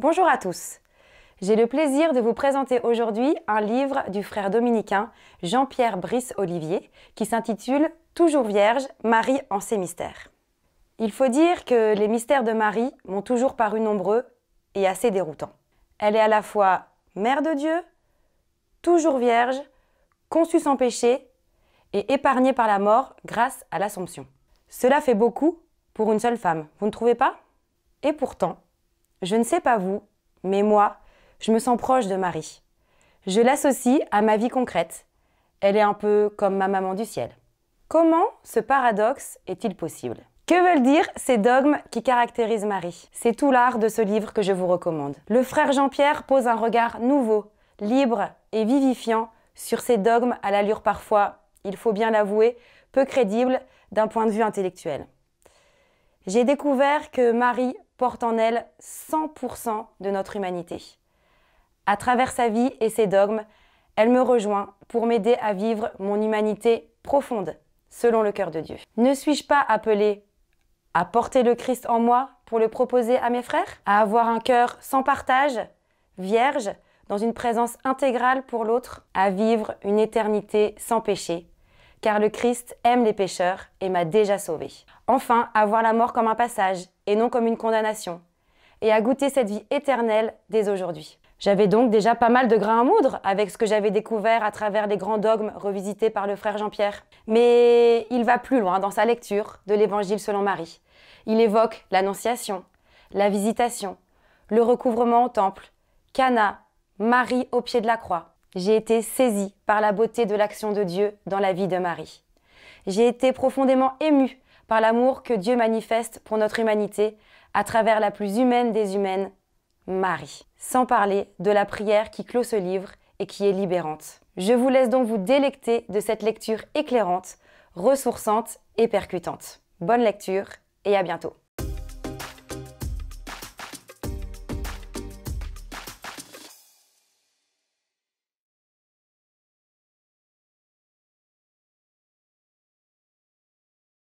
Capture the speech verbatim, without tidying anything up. Bonjour à tous. J'ai le plaisir de vous présenter aujourd'hui un livre du frère dominicain Jean-Pierre Olivier qui s'intitule « Toujours vierge, Marie en ses mystères ». Il faut dire que les mystères de Marie m'ont toujours paru nombreux et assez déroutants. Elle est à la fois mère de Dieu, toujours vierge, conçue sans péché et épargnée par la mort grâce à l'Assomption. Cela fait beaucoup pour une seule femme, vous ne trouvez pas? Et pourtant, je ne sais pas vous, mais moi, je me sens proche de Marie. Je l'associe à ma vie concrète. Elle est un peu comme ma maman du ciel. Comment ce paradoxe est-il possible? Que veulent dire ces dogmes qui caractérisent Marie? C'est tout l'art de ce livre que je vous recommande. Le frère Jean-Pierre pose un regard nouveau, libre et vivifiant sur ces dogmes à l'allure parfois, il faut bien l'avouer, peu crédible d'un point de vue intellectuel. J'ai découvert que Marie porte en elle cent pour cent de notre humanité. À travers sa vie et ses dogmes, elle me rejoint pour m'aider à vivre mon humanité profonde, selon le cœur de Dieu. Ne suis-je pas appelée à porter le Christ en moi pour le proposer à mes frères? À avoir un cœur sans partage, vierge, dans une présence intégrale pour l'autre? À vivre une éternité sans péché, car le Christ aime les pécheurs et m'a déjà sauvée. Enfin, à voir la mort comme un passage, et non comme une condamnation, et à goûter cette vie éternelle dès aujourd'hui. J'avais donc déjà pas mal de grains à moudre avec ce que j'avais découvert à travers les grands dogmes revisités par le frère Jean-Pierre. Mais il va plus loin dans sa lecture de l'Évangile selon Marie. Il évoque l'Annonciation, la Visitation, le recouvrement au temple, Cana, Marie au pied de la croix. J'ai été saisie par la beauté de l'action de Dieu dans la vie de Marie. J'ai été profondément émue par l'amour que Dieu manifeste pour notre humanité à travers la plus humaine des humaines, Marie. Sans parler de la prière qui clôt ce livre et qui est libérante. Je vous laisse donc vous délecter de cette lecture éclairante, ressourçante et percutante. Bonne lecture et à bientôt.